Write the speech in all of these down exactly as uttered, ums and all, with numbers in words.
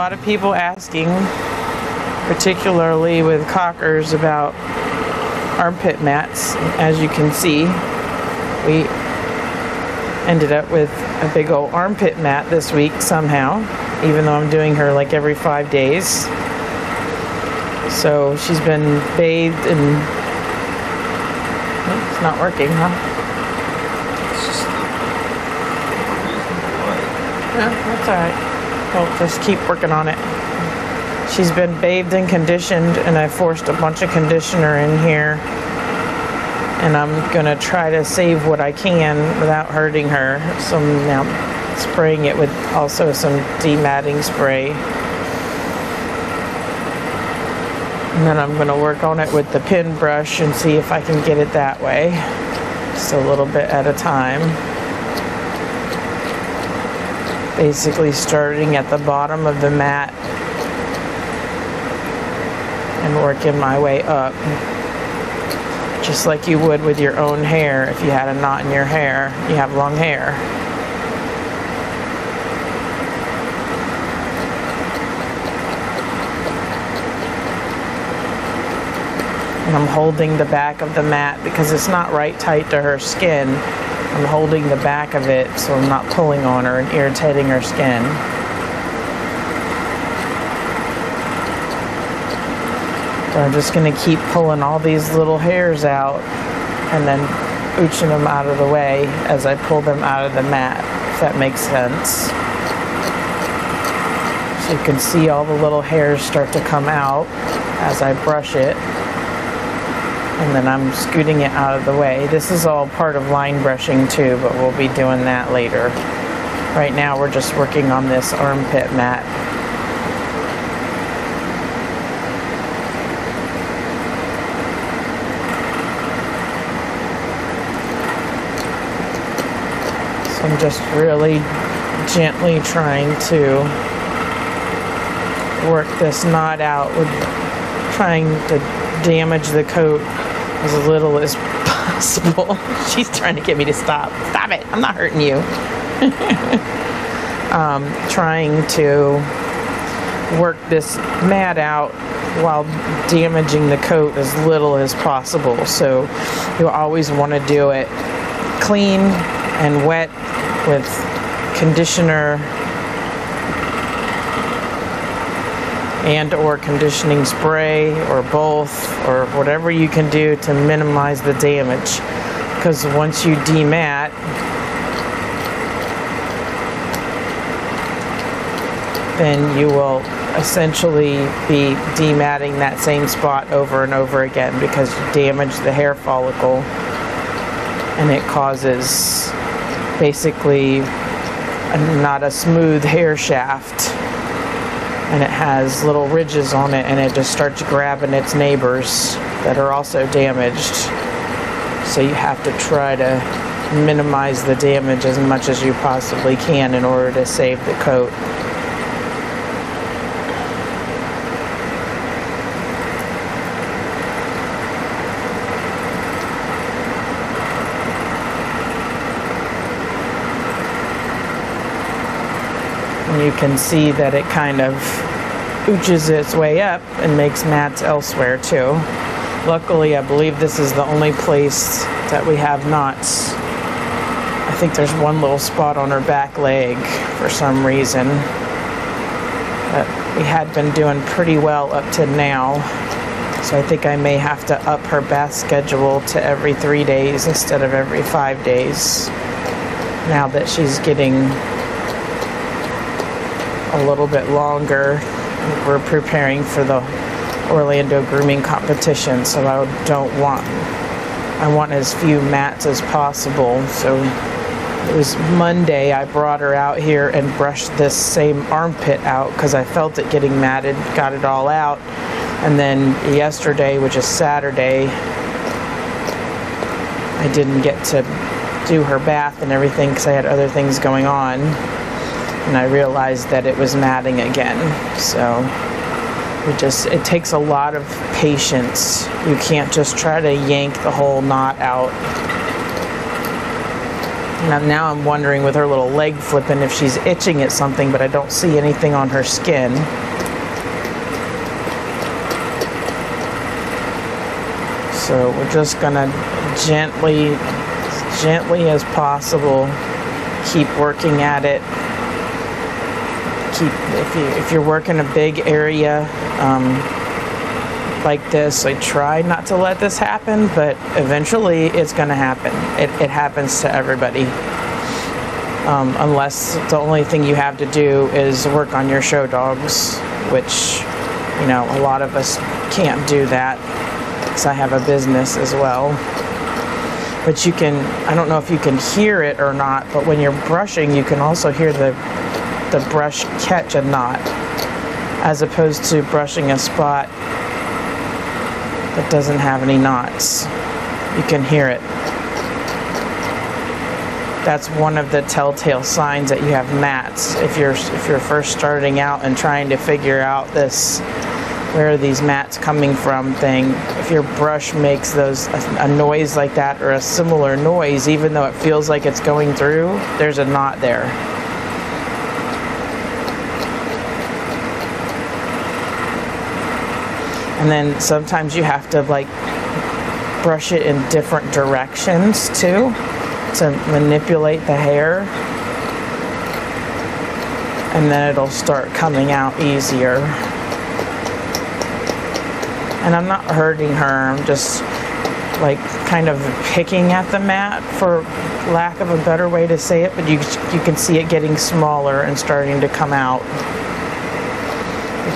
lot of people asking, particularly with cockers, about armpit mats. As you can see, we ended up with a big old armpit mat this week somehow, even though I'm doing her like every five days. So she's been bathed and... It's not working, huh? It's just the reason why. Yeah, that's alright. We'll just keep working on it. She's been bathed and conditioned, and I forced a bunch of conditioner in here. And I'm gonna try to save what I can without hurting her. So I'm now spraying it with also some dematting spray. And then I'm going to work on it with the pin brush and see if I can get it that way. Just a little bit at a time. Basically starting at the bottom of the mat and working my way up. Just like you would with your own hair. If you had a knot in your hair, you have long hair. And I'm holding the back of the mat because it's not right tight to her skin. I'm holding the back of it so I'm not pulling on her and irritating her skin. So I'm just going to keep pulling all these little hairs out and then ooching them out of the way as I pull them out of the mat, if that makes sense. So you can see all the little hairs start to come out as I brush it. And then I'm scooting it out of the way. This is all part of line brushing too, but we'll be doing that later. Right now we're just working on this armpit mat. So I'm just really gently trying to work this knot out, with trying to damage the coat as little as possible. She's trying to get me to stop. Stop it! I'm not hurting you. um, trying to work this mat out while damaging the coat as little as possible. So you always want to do it clean and wet with conditioner and or conditioning spray or both, or whatever you can do to minimize the damage, because once you demat, then you will essentially be dematting that same spot over and over again, because you damage the hair follicle and it causes basically not a smooth hair shaft. And it has little ridges on it, and it just starts grabbing its neighbors that are also damaged. So you have to try to minimize the damage as much as you possibly can in order to save the coat. You can see that it kind of ooches its way up and makes mats elsewhere too. Luckily, I believe this is the only place that we have knots. I think there's one little spot on her back leg for some reason. But we had been doing pretty well up to now. So I think I may have to up her bath schedule to every three days instead of every five days. Now that she's getting a little bit longer. We're preparing for the Orlando grooming competition, so I don't want, I want as few mats as possible. So it was Monday I brought her out here and brushed this same armpit out because I felt it getting matted, got it all out. And then yesterday, which is Saturday, I didn't get to do her bath and everything because I had other things going on. And I realized that it was matting again. So it just, it takes a lot of patience. You can't just try to yank the whole knot out. And now I'm wondering with her little leg flipping if she's itching at something, but I don't see anything on her skin. So we're just gonna gently, as gently as possible, keep working at it. Keep, if, you, if you're working a big area um, like this, I try not to let this happen, but eventually it's gonna happen. It, it happens to everybody. Um, unless the only thing you have to do is work on your show dogs, which, you know, a lot of us can't do that. I have a business as well, but you can, I don't know if you can hear it or not, but when you're brushing you can also hear the the brush catch a knot, as opposed to brushing a spot that doesn't have any knots. You can hear it. That's one of the telltale signs that you have mats. If you're if you're first starting out and trying to figure out this, where are these mats coming from thing, if your brush makes those a, a noise like that, or a similar noise, even though it feels like it's going through, there's a knot there. And then sometimes you have to like brush it in different directions too, to manipulate the hair, and then it'll start coming out easier. And I'm not hurting her, I'm just like kind of picking at the mat, for lack of a better way to say it, but you, you can see it getting smaller and starting to come out.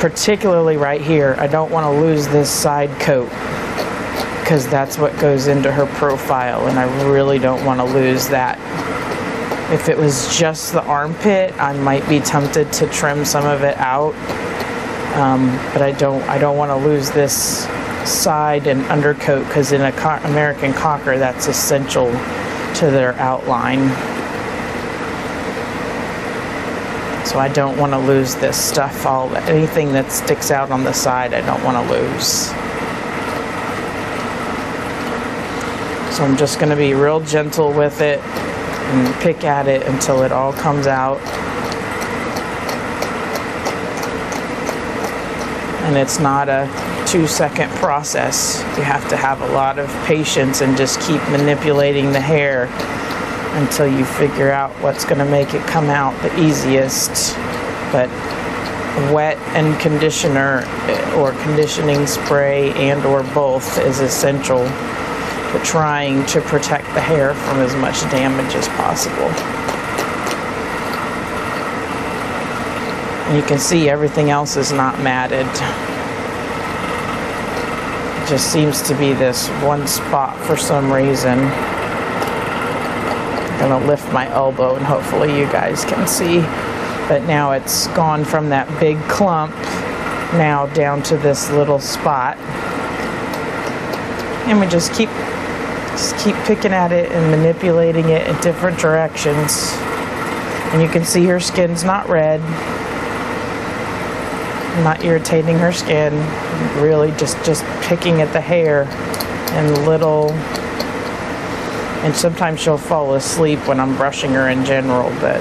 Particularly right here, I don't want to lose this side coat, because that's what goes into her profile, and I really don't want to lose that. If it was just the armpit, I might be tempted to trim some of it out. Um, but I don't, I don't want to lose this side and undercoat, because in a co- American Cocker, that's essential to their outline. So I don't want to lose this stuff. All anything that sticks out on the side, I don't want to lose. So I'm just going to be real gentle with it and pick at it until it all comes out. And it's not a two-second process. You have to have a lot of patience and just keep manipulating the hair until you figure out what's going to make it come out the easiest. But wet and conditioner, or conditioning spray, and or both is essential to trying to protect the hair from as much damage as possible. You can see everything else is not matted. It just seems to be this one spot for some reason. I'm gonna lift my elbow and hopefully you guys can see. But now it's gone from that big clump now down to this little spot. And we just keep, just keep picking at it and manipulating it in different directions. And you can see her skin's not red. Not irritating her skin, really just just picking at the hair and little, and sometimes she'll fall asleep when I'm brushing her in general, but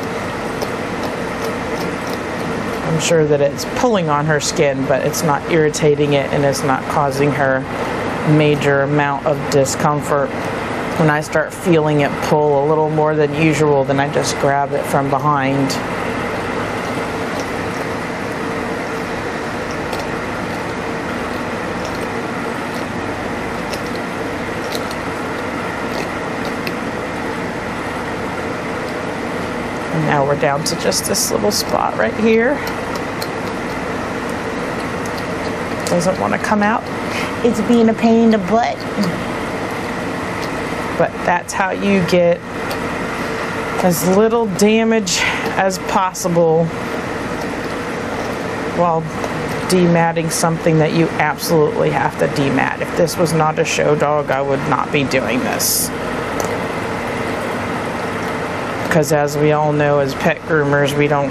I'm sure that it's pulling on her skin, but it's not irritating it, and it's not causing her major amount of discomfort. When I start feeling it pull a little more than usual, then I just grab it from behind. Now we're down to just this little spot right here. Doesn't want to come out. It's being a pain in the butt. But that's how you get as little damage as possible while dematting something that you absolutely have to demat. If this was not a show dog, I would not be doing this. Because as we all know, as pet groomers, we don't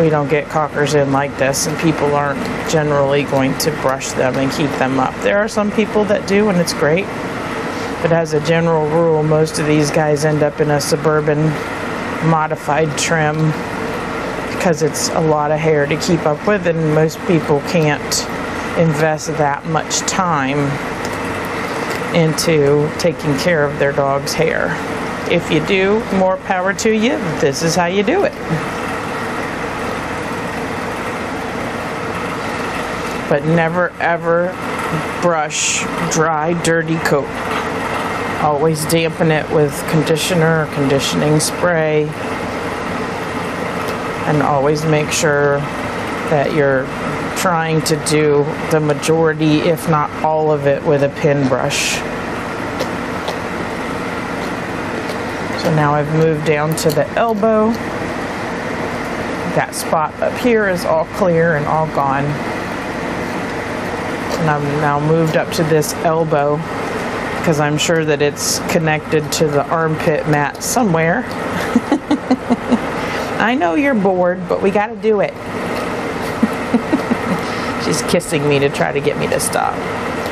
we don't get cockers in like this, and people aren't generally going to brush them and keep them up. There are some people that do, and it's great. But as a general rule, most of these guys end up in a Suburban modified trim because it's a lot of hair to keep up with, and most people can't invest that much time into taking care of their dog's hair. If you do, more power to you. This is how you do it. But never ever brush dry, dirty coat. Always dampen it with conditioner or conditioning spray, and always make sure that you're trying to do the majority, if not all of it, with a pin brush. So now I've moved down to the elbow. That spot up here is all clear and all gone. And I'm now moved up to this elbow because I'm sure that it's connected to the armpit mat somewhere. I know you're bored, but we gotta do it. She's kissing me to try to get me to stop.